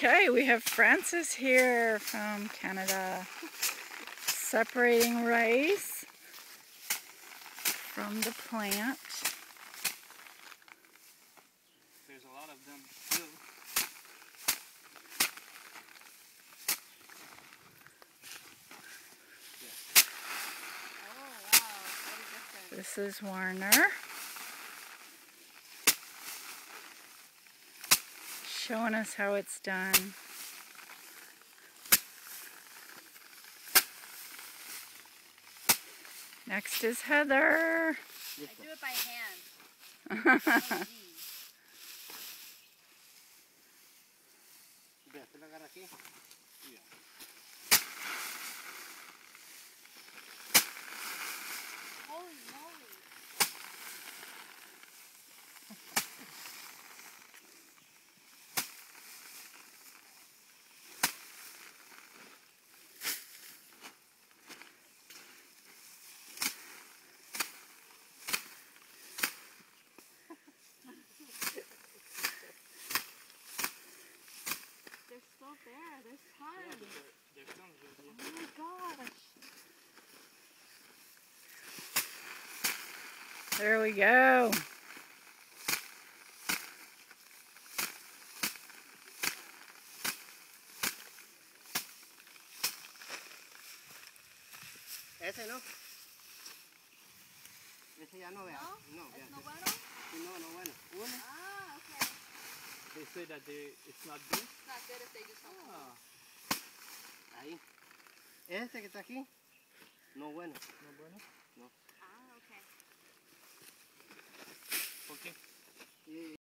Okay, we have Frances here from Canada separating rice from the plant. There's a lot of them too. Oh wow, what a difference. This is Warner. Showing us how it's done. Next is Heather. I do it by hand. Holy moly. There, there's tons. Yeah, oh my gosh. There we go. Ese no. Ese ya no vea. No, no, no bueno. No, no bueno. Uno. Ah, okay. They say that it's not good. It's not good if they do something. Ah. Ahí. Este que está aquí. No bueno. No bueno? No. Ah, okay. ¿Por qué?